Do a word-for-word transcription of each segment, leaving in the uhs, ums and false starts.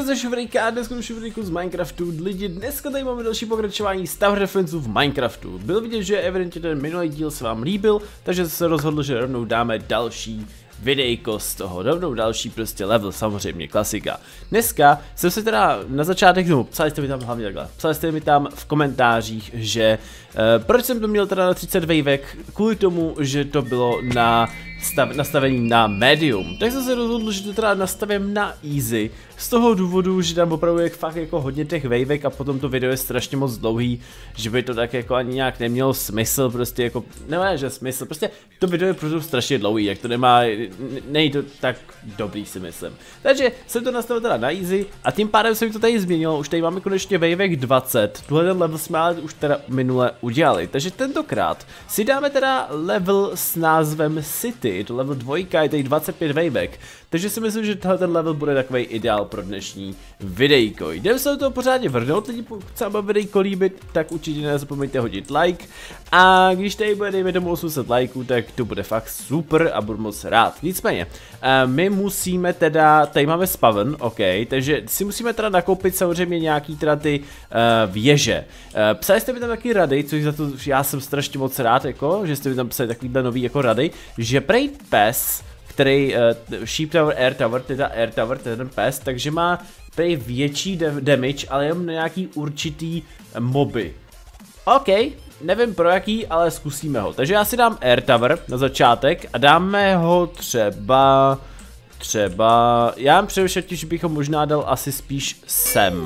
jsem ze Švrýka a dneska do Švrýku z Minecraftu. Lidi, dneska tady máme další pokračování z Tower Defense v Minecraftu. Byl vidět, že evidentně ten minulý díl se vám líbil, takže se rozhodl, že rovnou dáme další videjko z toho, rovnou další prostě level, samozřejmě, klasika. Dneska jsem se teda na začátek, no, psali jste mi tam hlavně takhle, psali jste mi tam v komentářích, že eh, proč jsem to měl teda na třicet vejvek, kvůli tomu, že to bylo na stav, nastavení na medium. Tak jsem se rozhodl, že to teda nastavím na easy, z toho důvodu, že tam opravdu je fakt jako hodně těch vejvek a potom to video je strašně moc dlouhý, že by to tak jako ani nějak nemělo smysl, prostě jako, ne, že smysl, prostě to video je prostě strašně dlouhý, jak to nemá, není to tak dobrý, si myslím. Takže jsem to nastavil teda na easy a tím pádem jsem to tady změnil, už tady máme konečně vejvek dvacet, tuhle ten level jsme ale už teda minule udělali, takže tentokrát si dáme teda level s názvem City, je to level dva, je tady dvacet pět vejvek, takže si myslím, že tenhle ten level bude takový ideál pro dnešní videjko. Jdeme se do toho pořádně vrhnout, lidi, pokud se vám videjko líbit, tak určitě nezapomeňte hodit like a když tady bude dejme domů osm set likeů, tak to bude fakt super a budu moc rád. Nicméně, my musíme teda, tady máme spaven, ok, takže si musíme teda nakoupit samozřejmě nějaký teda ty uh, věže. Uh, psali jste mi tam taky rady, což za to já jsem strašně moc rád, jako, že jste mi tam psali takovýhle nový jako rady, že prej pes, který uh, Sheep Tower, Air Tower, teda Air Tower, teda ten pes, takže má prej větší damage, ale jenom na nějaký určitý moby. OK, nevím pro jaký, ale zkusíme ho. Takže já si dám Air Tower na začátek a dáme ho třeba, třeba, já vám přemýšlím, že bych ho možná dal asi spíš sem.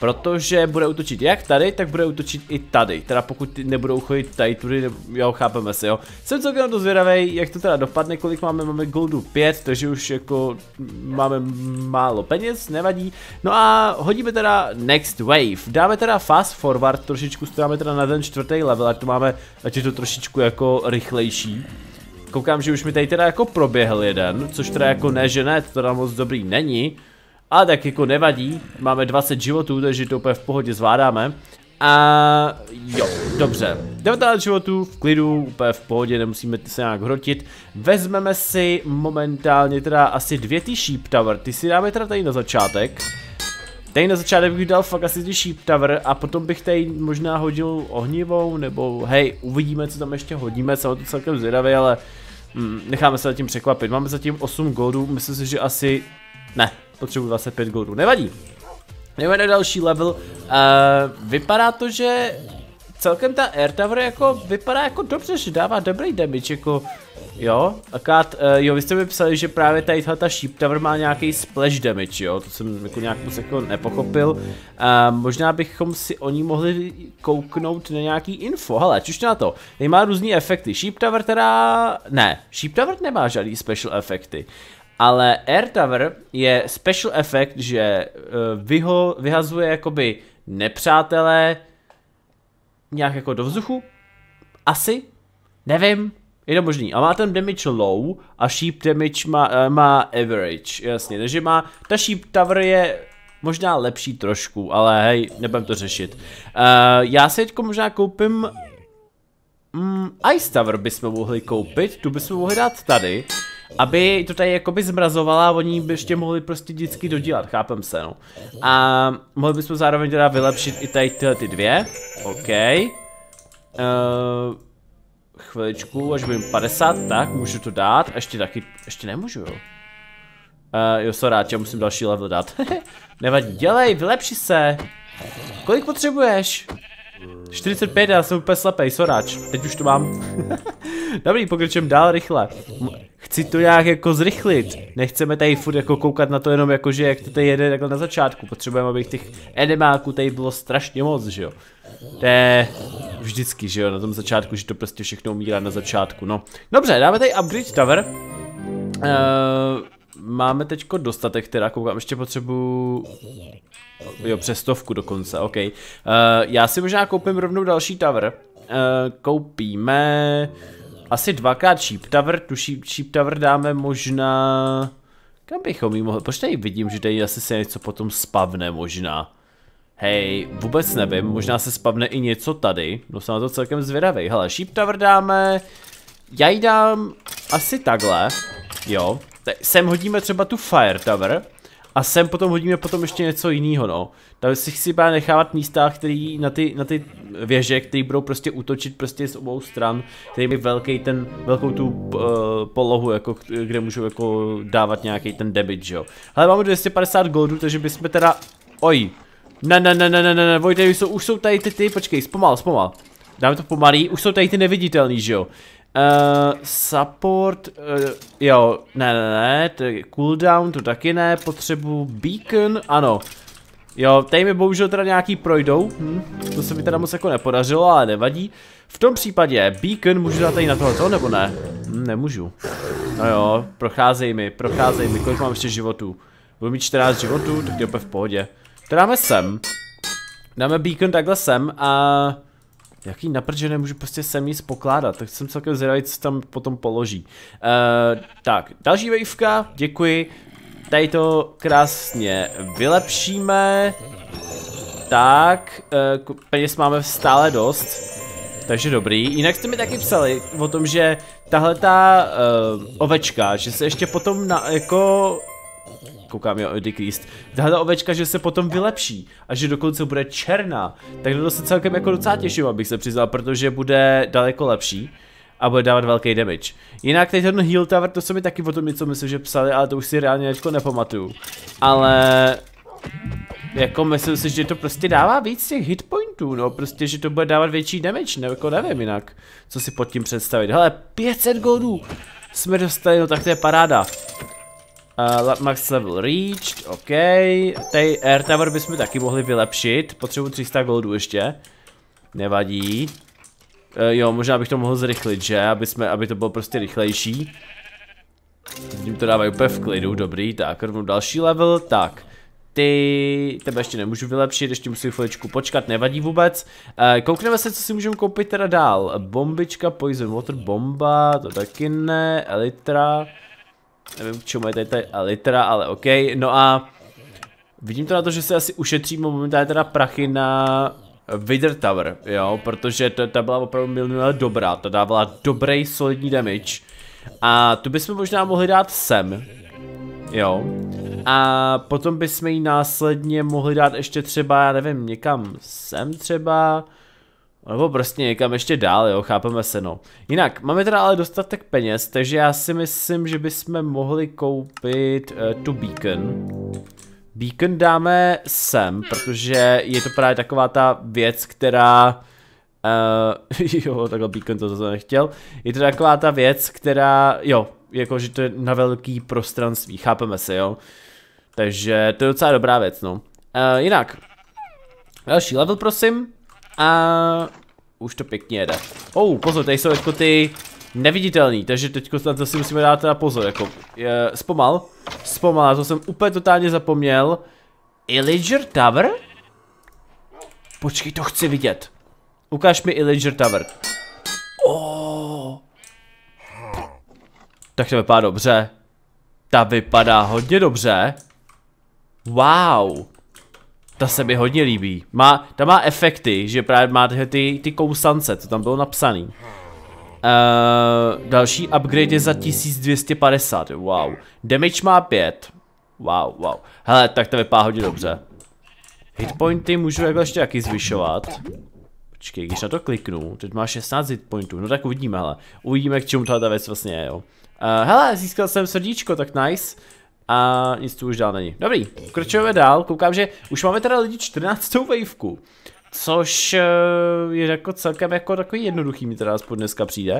Protože bude útočit jak tady, tak bude útočit i tady, teda pokud nebudou chodit tady, tudy, ne... jo, chápeme se, jo. Jsem celkem na to zvědavej, jak to teda dopadne, kolik máme, máme goldu pět, takže už jako máme málo peněz, nevadí. No a hodíme teda next wave, dáme teda fast forward trošičku, dáme teda na ten čtvrtý level, ať to máme, ať je to trošičku jako rychlejší. Koukám, že už mi tady teda jako proběhl jeden, což teda jako ne, že ne, to teda moc dobrý není. A tak jako nevadí, máme dvacet životů, takže to úplně v pohodě zvládáme. A jo, dobře, devatenáct životů, v klidu, úplně v pohodě, nemusíme se nějak hrotit. Vezmeme si momentálně teda asi dvě ty Sheep Tower, ty si dáme teda tady na začátek. Tady na začátek bych dal fakt asi ty Sheep Tower a potom bych tady možná hodil ohnivou, nebo hej, uvidíme, co tam ještě hodíme, jsem to celkem zvědavý, ale hm, necháme se zatím překvapit. Máme zatím osm goldů, myslím si, že asi ne. Potřebuji dvacet pět goldů, nevadí. Jdeme na další level. Uh, vypadá to, že celkem ta Air Tower jako vypadá jako dobře, že dává dobrý damage, jako jo. Akát, uh, jo, vy jste mi psali, že právě tady ta Sheep Tower má nějaký splash damage, jo, to jsem jako nějak moc jako nepochopil. Uh, možná bychom si oni mohli kouknout na nějaký info, hele, čušte na to. Tady má různý efekty, Sheep Tower teda, ne, Sheep Tower nemá žádný special efekty. Ale Air Tower je special efekt, že vyho, vyhazuje jakoby nepřátelé nějak jako do vzduchu, asi, nevím, je to možný. A má ten damage low a Sheep damage má, má average, jasně, takže má, ta Sheep Tower je možná lepší trošku, ale hej, nebudem to řešit. Uh, já si teďko možná koupím, um, Ice Tower bychom mohli koupit, tu bychom mohli dát tady. Aby to tady jakoby zmrazovala, oni by ještě mohli prostě vždycky dodělat, chápem se, no. A mohli bychom zároveň teda vylepšit i tady tyhle ty dvě, ok. Uh, chviličku, až budeme padesát, tak můžu to dát, ještě taky, ještě nemůžu, jo. Uh, jo, sorry, já musím další level dát, nevadí, dělej, vylepši se. Kolik potřebuješ? čtyřicet pět, já jsem úplně slepej, soráč, teď už to mám. Dobrý, pokračujeme dál rychle. Chci to nějak jako zrychlit, nechceme tady furt jako koukat na to jenom jako, že jak to tady jede takhle na začátku, potřebujeme, abych těch enemáků tady bylo strašně moc, že jo. To je vždycky, že jo, na tom začátku, že to prostě všechno umírá na začátku, no. Dobře, dáme tady upgrade tower. Uh... Máme teďko dostatek, teda koukám, ještě potřebuju, jo, přes stovku dokonce, ok. Uh, já si možná koupím rovnou další tower. Uh, koupíme asi dvakrát Sheep Tower, tu Sheep, sheep Tower dáme možná, kam bychom ji mohli, proč tady vidím, že tady asi se něco potom spavne možná. Hej, vůbec nevím, možná se spavne i něco tady, no jsem na to celkem zvědavý. Hele, Sheep Tower dáme, já ji dám asi takhle, jo. Sem hodíme třeba tu Fire Tower. A A sem potom hodíme potom ještě něco jiného, no. Tam si chci právě nechávat místa, který na ty, na ty věže, které budou prostě útočit prostě z obou stran, který by velký ten, velkou tu uh, polohu, jako, kde můžou jako dávat nějaký ten damage, jo. Ale máme dvě stě padesát goldů, takže bychom teda, oj, ne, ne, ne, ne, ne, ne, Vojte, už jsou, už jsou tady ty, ty, počkej, zpomal, zpomal. Dáme to pomalý, už jsou tady ty neviditelný, že jo. Uh, support, uh, jo, ne, ne, ne, to je cooldown, to taky ne, potřebuji beacon, ano. Jo, tady mi bohužel teda nějaký projdou, hm, to se mi teda moc jako nepodařilo, ale nevadí. V tom případě, beacon můžu dát tady na tohleto, nebo ne? Hm, nemůžu. No jo, procházej mi, procházej mi, kolik mám ještě životů? Budu mít čtrnáct životů, tak je opět v pohodě. To dáme sem. Dáme beacon takhle sem a... Jaký naprče nemůžu prostě sem jít pokládat, tak jsem celkem zvědavý, co tam potom položí. Uh, tak, další vejvka, děkuji. Tady to krásně vylepšíme. Tak, uh, peněz máme stále dost. Takže dobrý, jinak jste mi taky psali o tom, že tahle ta uh, ovečka, že se ještě potom na, jako... Koukám, jo, decreased. Tahle ovečka, že se potom vylepší a že dokonce bude černá. Tak to se celkem jako docela těším, abych se přiznal, protože bude daleko lepší a bude dávat velký damage. Jinak teď ten Heal Tower, to se mi taky o tom něco myslím, že psali, ale to už si reálně teďko nepamatuju. Ale... Jako myslím si, že to prostě dává víc těch hitpointů, no prostě, že to bude dávat větší damage, ne, jako nevím jinak, co si pod tím představit. Hele, pět set goldů jsme dostali, no tak to je paráda. Uh, max level reached, ok. Tady Air Tower bychom taky mohli vylepšit. Potřebuji tři sta goldů ještě. Nevadí. Uh, jo, možná bych to mohl zrychlit, že? Aby, jsme, aby to bylo prostě rychlejší. Tím to dávají úplně v klidu, dobrý. Tak, rovnou další level, tak. Ty, tebe ještě nemůžu vylepšit, ještě musím chviličku počkat, nevadí vůbec. Uh, koukneme se, co si můžeme koupit teda dál. Bombička, poison water, bomba, to taky ne, elitra. Nevím, k čemu je tady ta elitra, ale ok. No a vidím to na to, že se asi ušetřím momentálně teda prachy na Wither Tower, jo, protože to, ta byla opravdu milionálně dobrá, ta dávala dobrý, solidní damage. A tu bychom možná mohli dát sem, jo. A potom bychom ji následně mohli dát ještě třeba, já nevím, někam sem třeba. Nebo prostě někam ještě dál, jo, chápeme se, no. Jinak, máme teda ale dostatek peněz, takže já si myslím, že bychom mohli koupit uh, tu beacon. Beacon dáme sem, protože je to právě taková ta věc, která... Uh, jo, takhle beacon to zase nechtěl. Je to taková ta věc, která, jo, jakože to je na velký prostranství, chápeme se, jo. Takže to je docela dobrá věc, no. Uh, jinak, další level, prosím. A už to pěkně jede. Oh, pozor, tady jsou jako ty neviditelný, takže teď na to si musíme dát teda pozor, jako je, zpomal, zpomal, to jsem úplně totálně zapomněl. Illager Tower? Počkej, to chci vidět. Ukáž mi Illager Tower. Oh. Tak to vypadá dobře. Ta vypadá hodně dobře. Wow. Ta se mi hodně líbí. Má, ta má efekty, že právě má ty, ty kousance, co tam bylo napsané. Uh, další upgrade je za tisíc dvě stě padesát, wow. Damage má pět. Wow, wow. Hele, tak to vypadá hodně dobře. Hitpointy můžu jako ještě taky zvyšovat. Počkej, když na to kliknu, teď má šestnáct hitpointů, no tak uvidíme, hele. Uvidíme, k čemu tato věc vlastně je, jo. Uh, hele, získal jsem srdíčko, tak nice. A nic tu už dál není. Dobrý, pokračujeme dál, koukám, že už máme teda lidi čtrnáctou vejvku. Což je jako celkem jako takový jednoduchý mi teda aspoň dneska přijde.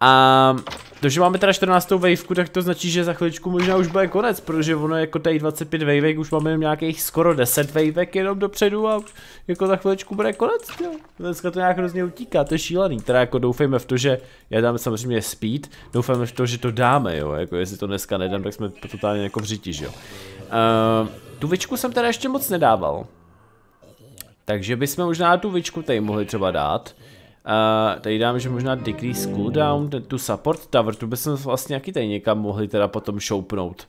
A to, že máme teda čtrnáctou vejvku, tak to značí, že za chviličku možná už bude konec, protože ono jako tady dvacet pět vejvek, už máme nějakých skoro deset vejvek jenom dopředu a jako za chviličku bude konec, jo. Dneska to nějak hrozně utíká, to je šílený, teda jako doufejme v to, že, já dám samozřejmě speed, doufejme v to, že to dáme, jo, jako jestli to dneska nedám, tak jsme totálně jako v řiti, že jo. Uh, tu vičku jsem teda ještě moc nedával, takže bychom možná tu vičku tady mohli třeba dát. Uh, tady dáme, že možná decrease cooldown, ten, tu support tower, tu bychom vlastně jaký tady někam mohli teda potom šoupnout.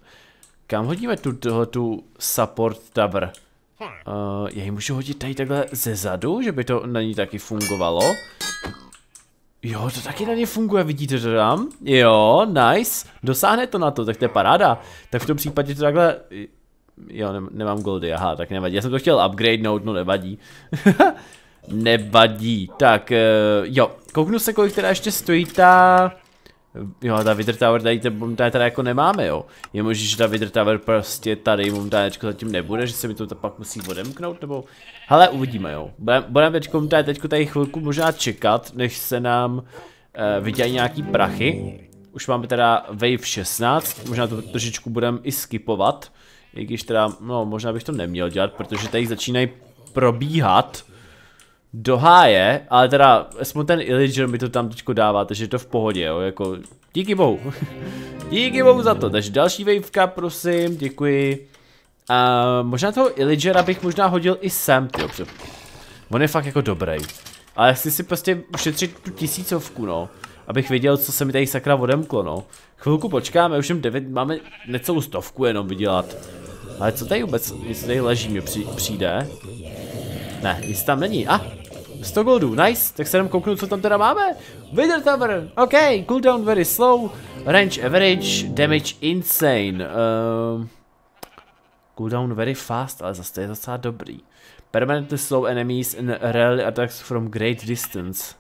Kam hodíme tu, tu support tower? Uh, já ji můžu hodit tady takhle ze zadu, že by to na ní taky fungovalo. Jo, to taky na ně funguje, vidíte to tam? Jo, nice, dosáhne to na to, tak to je paráda. Tak v tom případě to takhle, Jo, ne, nemám goldy, aha, tak nevadí. Já jsem to chtěl upgradenout, no nevadí. Nevadí. Tak, jo, kouknu se, kolik teda ještě stojí ta... Jo, ta Wither Tower tady teda jako nemáme, jo. Je možné, že ta Wither Tower prostě tady momentánečko zatím nebude, že se mi to pak musí odemknout, nebo... Hele, uvidíme, jo. Budeme teď teďko tady chvilku možná čekat, než se nám uh, vydělají nějaký prachy. Už máme teda wave šestnáct, možná to trošičku budeme i skipovat. I když teda, no možná bych to neměl dělat, protože tady začínají probíhat do háje, ale teda aspoň ten Illager mi to tam teďko dává, takže je to v pohodě, jo, jako díky bohu. Díky bohu za to, takže další waveka, prosím, děkuji. A možná toho Illagera bych možná hodil i sem, tyjo, on je fakt jako dobrý. Ale chci si prostě ušetřit tu tisícovku, no. Abych věděl, co se mi tady sakra odemklo, no. Chvilku počkáme, už jen devět, máme necelou stovku jenom vydělat. Ale co tady vůbec, jestli tady leží, mi přijde. Ne, nic tam není, a ah, sto goldů, nice, tak se jdem kouknout, co tam teda máme. Wither Tower, ok, cooldown very slow, range average, damage insane. Uh, cooldown very fast, ale zase to je docela dobrý. Permanently slow enemies and rarely attacks from great distance.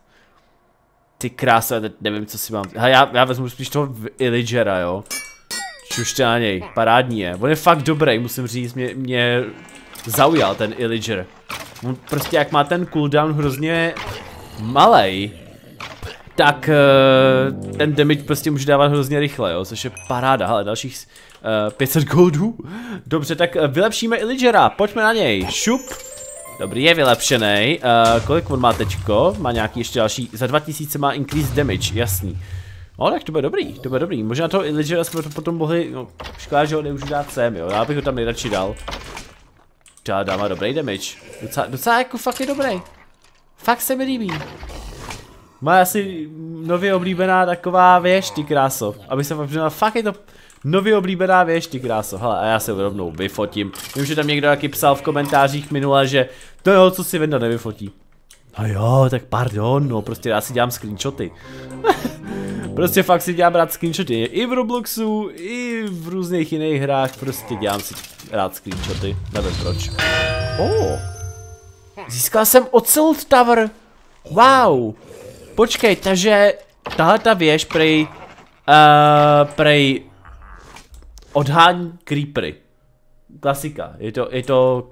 Ty krása, nevím, co si mám. Hele, já, já vezmu spíš toho Illagera, jo. Čušte na něj, parádní je. On je fakt dobrý, musím říct, mě, mě zaujal ten Illager. On prostě jak má ten cooldown hrozně malej, tak ten damage prostě může dávat hrozně rychle, jo, což je paráda. Hele, dalších uh, pět set goldů. Dobře, tak vylepšíme Illagera, pojďme na něj, šup. Dobrý, je vylepšený. Uh, kolik on má tečko? Má nějaký ještě další. Za dva tisíce má increase damage, jasný. No tak to bude dobrý, to bude dobrý. Možná toho Illagera jsme to potom mohli, no škoda, že ho nemůžu dát sem, jo. Já bych ho tam nejradši dal. Já dám dobrý damage. Docela, docela jako fakt je dobrý. Fakt se mi líbí. Má asi nově oblíbená taková věž, ty kráso. Aby se vám fakt je to... Nově oblíbená věž, ty kráso. Hele, a já se rovnou vyfotím. Vím, že tam někdo taky psal v komentářích minule, že to jo, co si Venda nevyfotí. No jo, tak pardon, no prostě já si dělám screenshoty. Prostě fakt si dělám rád screenshoty. I v Robloxu, i v různých jiných hrách, prostě dělám si rád screenshoty. Nevím proč. Oh. Získal jsem Ocelot Tower. Wow. Počkej, takže tahle ta věž prej... Uh, prej... Odhání Creepery. Klasika, je to, je to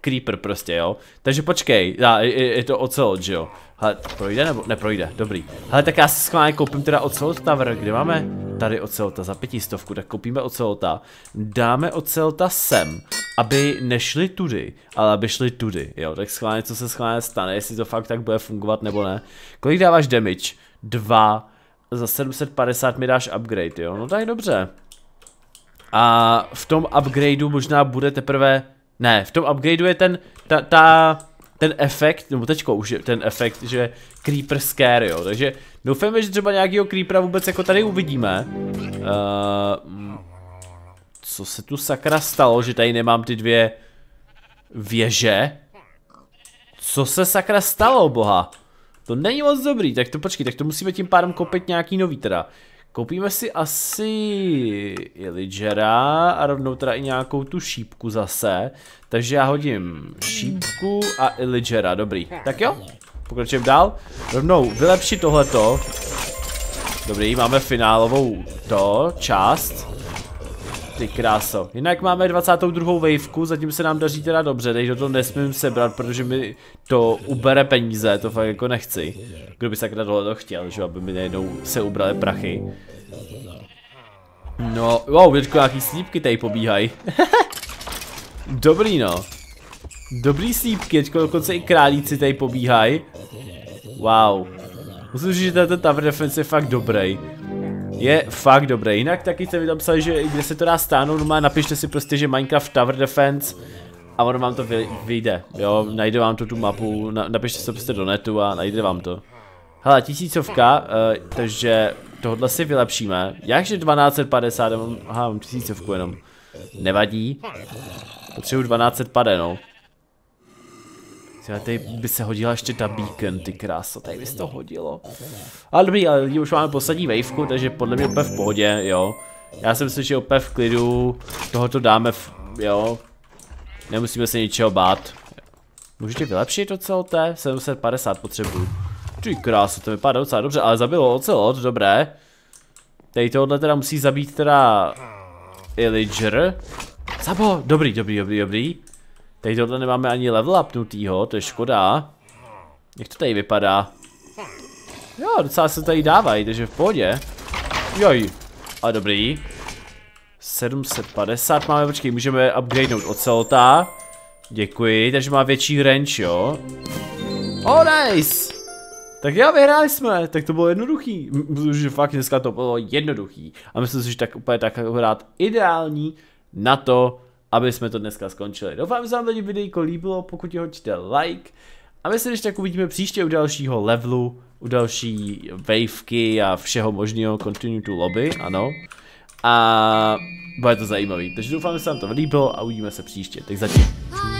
Creeper prostě, jo. Takže počkej, je, je to Ocelot, že jo. Hele, projde nebo? Neprojde, dobrý. Hele, tak já si schválně koupím teda Ocelot Tower, kde máme? Tady Ocelota za pětistovku, tak koupíme Ocelota. Dáme Ocelota sem, aby nešli tudy, ale aby šli tudy, jo. Tak schválně, co se schválně stane, jestli to fakt tak bude fungovat nebo ne. Kolik dáváš damage? dva. Za sedm set padesát mi dáš upgrade, jo. No tak dobře. A v tom upgradeu možná bude teprve, ne, v tom upgradeu je ten, ta, ta, ten efekt, nebo teďko už je ten efekt, že Creeper scare, jo, takže doufáme, že třeba nějakýho Creepera vůbec jako tady uvidíme. Uh, co se tu sakra stalo, že tady nemám ty dvě věže? Co se sakra stalo, boha? To není moc dobrý, tak to počkej, tak to musíme tím pádem koupit nějaký nový teda. Koupíme si asi Illagera a rovnou teda i nějakou tu šípku zase. Takže já hodím šípku a Illagera, dobrý. Tak jo, pokračujeme dál. Rovnou vylepšit tohleto. Dobrý, máme finálovou to, část. Ty kráso. Jinak máme dvacátou druhou waveku, zatím se nám daří teda dobře, teď do toho nesmím sebrat, protože mi to ubere peníze, to fakt jako nechci. Kdo by sakra tohle to chtěl, že aby mi najednou se ubrali prachy. No, wow, větko nějaký slípky tady pobíhají. Dobrý no. Dobrý slípky, teďko dokonce i králíci tady pobíhají. Wow. Musím říct, že tato tower defense je fakt dobrý. Je fakt dobré, jinak taky jste mi tam psali, že kde se to dá stáhnout, no napište si prostě, že Minecraft Tower Defense a ono vám to vy, vyjde, jo, najde vám to tu mapu, na, napište se prostě do netu a najde vám to. Hele, tisícovka, uh, takže tohle si vylepšíme, jakže dvanáct set padesát, aha, mám tisícovku jenom, nevadí, potřebuji dvanáct set padesát, no. Tady by se hodila ještě ta Beacon, ty krása, tady by se to hodilo. Ale dobrý, ale lidi už máme poslední waveku, takže podle mě opět v pohodě, jo. Já si myslím, že opět v klidu tohoto dáme, v, jo, Nemusíme se ničeho bát. Můžete vylepšit oceloté? sedm set padesát potřebuju. Ty krásu, to vypadá docela dobře, ale zabilo ocelot, dobré. Tady tohle teda musí zabít teda Illager. Zabo, dobrý, dobrý, dobrý, dobrý. Tady tohle nemáme ani level upnutýho, to je škoda. Jak to tady vypadá? Jo, docela se tady dávají, takže v pohodě. Joj, a dobrý. sedm set padesát máme, počkej, můžeme upgradenout ocelota. Děkuji, takže má větší range, jo. Oh, nice! Tak já vyhráli jsme, tak to bylo jednoduchý. Protože fakt dneska to bylo jednoduchý. A myslím si, že tak úplně tak akorát ideální na to, aby jsme to dneska skončili. Doufám, že se vám tady videjko líbilo, pokud ho hoďte like. A my se když tak uvidíme příště u dalšího levelu, u další waveky a všeho možného, continue to lobby, ano. A bude to zajímavý, takže doufám, že se vám to líbilo a uvidíme se příště, tak zatím.